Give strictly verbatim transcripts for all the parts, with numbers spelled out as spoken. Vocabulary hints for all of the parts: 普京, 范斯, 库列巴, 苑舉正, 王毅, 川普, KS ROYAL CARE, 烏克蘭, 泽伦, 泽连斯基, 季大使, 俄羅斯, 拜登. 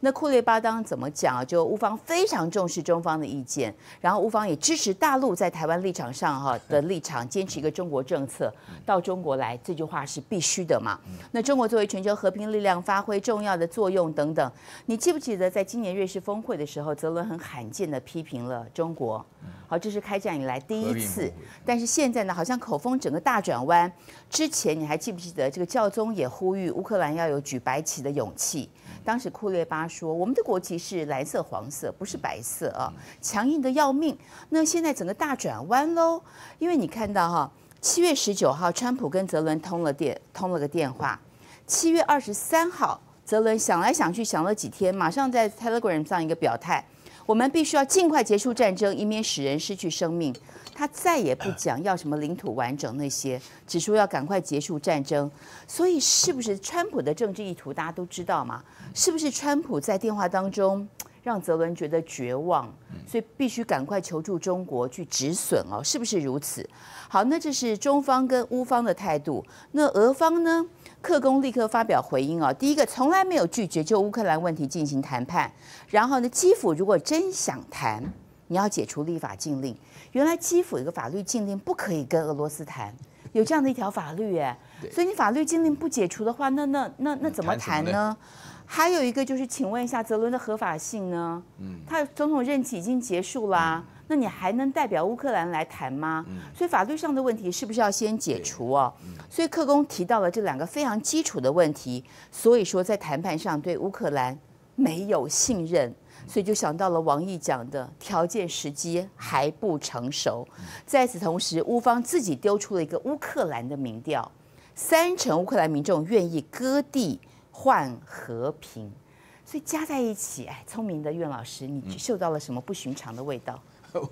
那库列巴当怎么讲啊？就乌方非常重视中方的意见，然后乌方也支持大陆在台湾立场上哈的立场，坚持一个中国政策，到中国来这句话是必须的嘛。那中国作为全球和平力量发挥重要的作用等等。你记不记得在今年瑞士峰会的时候，泽伦很罕见的批评了中国，好，这是开战以来第一次。但是现在呢，好像口风整个大转弯。之前你还记不记得这个教宗也呼吁乌克兰要有举白旗的勇气？当时库列巴说，我们的国旗是蓝色、黄色，不是白色啊，强硬的要命。那现在整个大转弯喽，因为你看到哈，七月十九号，川普跟泽伦通了电，通了个电话。七月二十三号，泽伦想来想去，想了几天，马上在 Telegram 上一个表态，我们必须要尽快结束战争，以免使人失去生命。他再也不讲要什么领土完整那些，只说要赶快结束战争。所以是不是川普的政治意图大家都知道嘛？是不是川普在电话当中让泽伦觉得绝望，所以必须赶快求助中国去止损哦？是不是如此？好，那这是中方跟乌方的态度。那俄方呢？克宫立刻发表回应哦，第一个从来没有拒绝就乌克兰问题进行谈判。然后呢，基辅如果真想谈，你要解除立法禁令。原来基辅有个法律禁令，不可以跟俄罗斯谈，有这样的一条法律哎。所以你法律禁令不解除的话，那那那那怎么谈呢？还有一个就是，请问一下泽伦的合法性呢？嗯，他总统任期已经结束啦，那你还能代表乌克兰来谈吗？所以法律上的问题是不是要先解除哦？所以克宫提到了这两个非常基础的问题，所以说在谈判上对乌克兰没有信任。所以就想到了王毅讲的条件时机还不成熟。在此同时，乌方自己丢出了一个乌克兰的民调，三成乌克兰民众愿意割地换和平。所以加在一起，哎，聪明的苑老师，你嗅到了什么不寻常的味道？我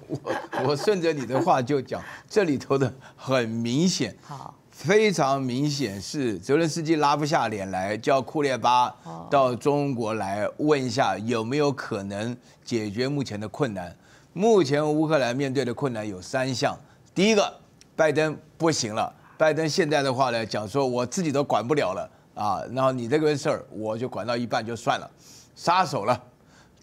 我顺着你的话就讲，这里头的很明显。好。非常明显是泽连斯基拉不下脸来，叫库列巴到中国来问一下有没有可能解决目前的困难。目前乌克兰面对的困难有三项，第一个，拜登不行了，拜登现在的话呢，讲说我自己都管不了了啊，然后你这个事儿我就管到一半就算了，撒手了。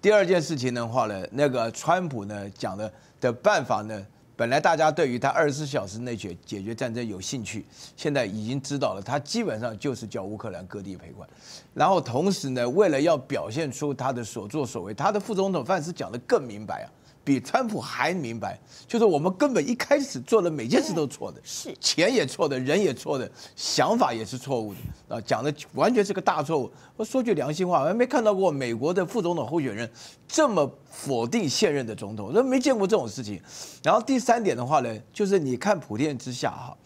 第二件事情的话呢，那个川普呢讲的的办法呢。本来大家对于他二十四小时内解解决战争有兴趣，现在已经知道了，他基本上就是叫乌克兰割地赔款。然后同时呢，为了要表现出他的所作所为，他的副总统范斯讲得更明白啊，比川普还明白，就是我们根本一开始做的每件事都错的，是钱也错的，人也错的，想法也是错误的啊，讲的完全是个大错误。我说句良心话，我还没看到过美国的副总统候选人这么否定现任的总统，都没见过这种事情。然后第三点的话呢，就是你看普遍之下哈，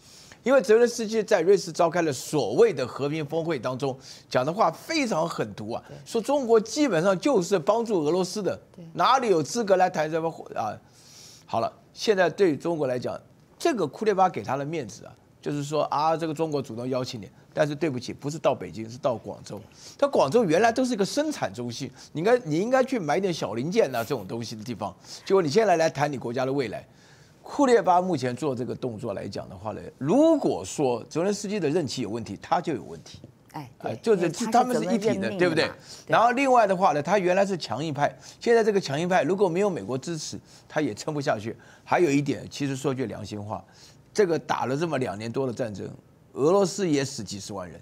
因为泽连斯基在瑞士召开了所谓的和平峰会当中讲的话非常狠毒啊，说中国基本上就是帮助俄罗斯的，哪里有资格来谈什么啊？好了，现在对中国来讲，这个库列巴给他的面子啊，就是说啊，这个中国主动邀请你，但是对不起，不是到北京，是到广州。它广州原来都是一个生产中心，你应该你应该去买点小零件啊这种东西的地方。结果你现在来谈你国家的未来，库列巴目前做这个动作来讲的话呢，如果说泽连斯基的任期有问题，他就有问题。哎，就是他们是一体的，对不对？然后另外的话呢，他原来是强硬派，现在这个强硬派如果没有美国支持，他也撑不下去。还有一点，其实说句良心话。这个打了这么两年多的战争，俄罗斯也死几十万人，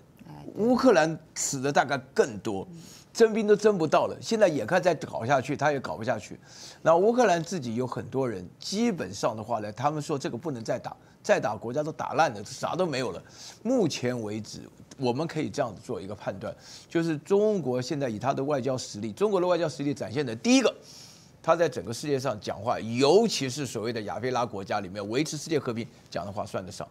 乌克兰死的大概更多，征兵都征不到了，现在眼看再搞下去，他也搞不下去。那乌克兰自己有很多人，基本上的话呢，他们说这个不能再打，再打国家都打烂了，啥都没有了。目前为止，我们可以这样子做一个判断，就是中国现在以他的外交实力，中国的外交实力展现的第一个。他在整个世界上讲话，尤其是所谓的亚非拉国家里面维持世界和平讲的话算得上。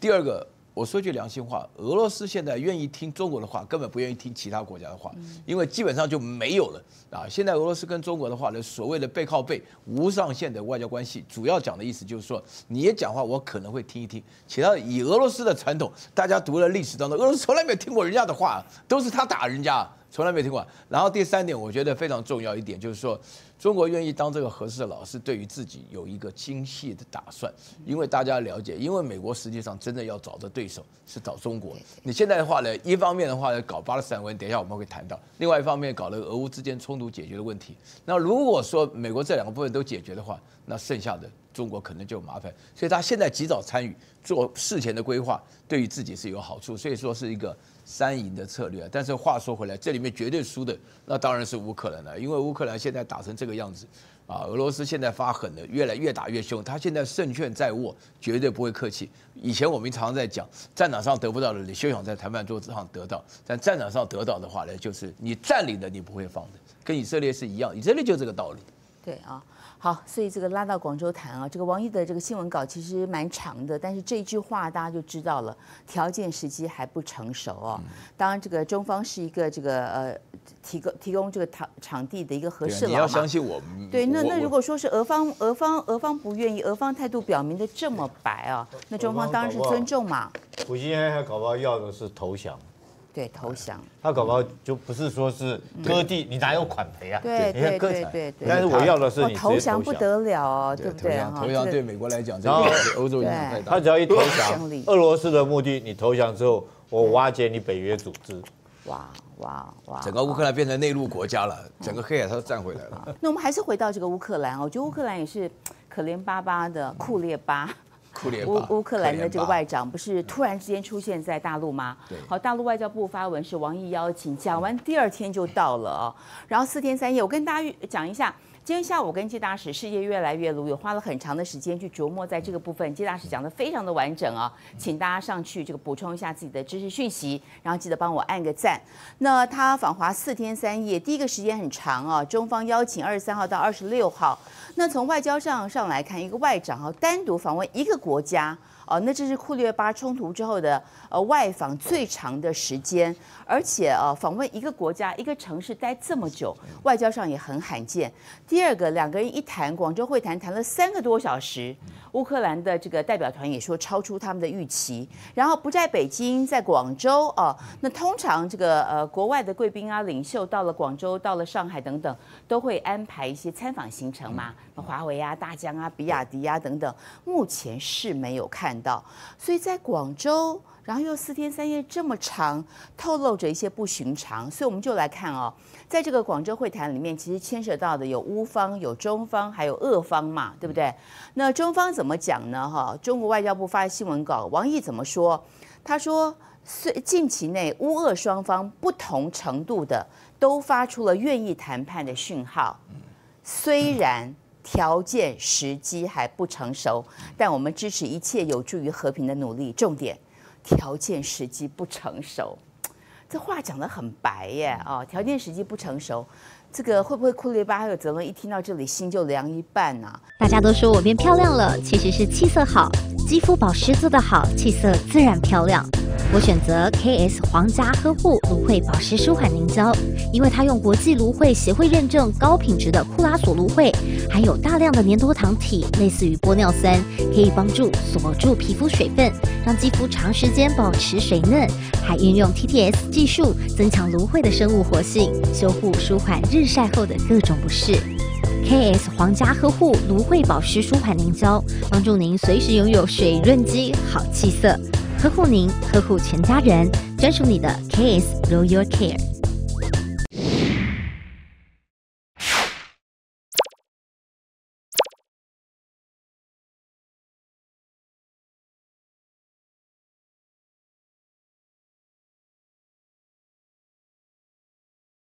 第二个，我说句良心话，俄罗斯现在愿意听中国的话，根本不愿意听其他国家的话，因为基本上就没有了啊。现在俄罗斯跟中国的话呢，所谓的背靠背、无上限的外交关系，主要讲的意思就是说，你也讲话，我可能会听一听。其他以俄罗斯的传统，大家读了历史当中，俄罗斯从来没有听过人家的话，都是他打人家。从来没听过。然后第三点，我觉得非常重要一点就是说，中国愿意当这个和事佬，是对于自己有一个精细的打算，因为大家了解，因为美国实际上真的要找的对手是找中国。你现在的话呢，一方面的话呢搞巴勒斯坦问题，等一下我们会谈到；另外一方面搞了俄乌之间冲突解决的问题。那如果说美国这两个部分都解决的话，那剩下的中国可能就有麻烦。所以他现在及早参与，做事前的规划，对于自己是有好处。所以说是一个三赢的策略，但是话说回来，这里面绝对输的那当然是乌克兰了，因为乌克兰现在打成这个样子，啊，俄罗斯现在发狠了，越来越打越凶，他现在胜券在握，绝对不会客气。以前我们常常在讲，战场上得不到的，你休想在谈判桌子上得到；但战场上得到的话呢，就是你占领的你不会放的，跟以色列是一样，以色列就这个道理。对啊。好，所以这个拉到广州谈啊，这个王毅的这个新闻稿其实蛮长的，但是这句话大家就知道了，条件时机还不成熟啊、哦。当然，这个中方是一个这个呃提供提供这个场场地的一个合适佬嘛。你要相信我们。对，那那如果说是俄方俄方俄方不愿意，俄方态度表明的这么白啊，那中方当然是尊重嘛。普京现在搞不好要的是投降。对，投降。他搞不好就不是说是割地，你哪有款赔啊？对对对对。但是我要的是你投降不得了哦，对不对？投降对美国来讲，然后欧洲影响太大。他只要一投降，俄罗斯的目的，你投降之后，我瓦解你北约组织。哇哇哇！整个乌克兰变成内陆国家了，整个黑海他都站回来了。那我们还是回到这个乌克兰，我觉得乌克兰也是可怜巴巴的，库列巴。乌乌克兰的这个外长不是突然之间出现在大陆吗？好，大陆外交部发文是王毅邀请，讲完第二天就到了啊、哦，然后四天三夜。我跟大家讲一下，今天下午跟季大使世界越来越鲁豫花了很长的时间去琢磨在这个部分，季大使讲的非常的完整啊、哦，请大家上去这个补充一下自己的知识讯息，然后记得帮我按个赞。那他访华四天三夜，第一个时间很长啊、哦，中方邀请二十三号到二十六号。那从外交上上来看，一个外长啊单独访问一个国家啊，那这是库列巴冲突之后的呃外访最长的时间，而且啊访问一个国家一个城市待这么久，外交上也很罕见。第二个，两个人一谈，广州会谈谈了三个多小时，乌克兰的这个代表团也说超出他们的预期，然后不在北京，在广州啊。那通常这个呃国外的贵宾啊领袖到了广州、到了上海等等，都会安排一些参访行程嘛。华为啊、大疆啊、比亚迪啊等等，目前是没有看到，所以在广州，然后又四天三夜这么长，透露着一些不寻常。所以我们就来看哦，在这个广州会谈里面，其实牵涉到的有乌方、有中方，还有俄方嘛，对不对？那中方怎么讲呢？哈，中国外交部发新闻稿，王毅怎么说？他说，近期内乌俄双方不同程度的都发出了愿意谈判的讯号，虽然条件时机还不成熟，但我们支持一切有助于和平的努力。重点，条件时机不成熟，这话讲得很白耶啊、哦！条件时机不成熟，这个会不会库列巴还有泽伦一听到这里心就凉一半呢、啊？大家都说我变漂亮了，其实是气色好，肌肤保湿做得好，气色自然漂亮。我选择 K S 皇家呵护芦荟保湿舒缓凝胶，因为它用国际芦荟协会认证高品质的库拉索芦荟，含有大量的粘多糖体，类似于玻尿酸，可以帮助锁住皮肤水分，让肌肤长时间保持水嫩，还运用 T T S 技术增强芦荟的生物活性，修护舒缓日晒后的各种不适。K S 皇家呵护芦荟保湿舒缓凝胶，帮助您随时拥有水润肌、好气色。呵护您，呵护全家人，专属你的 K S Royal Care。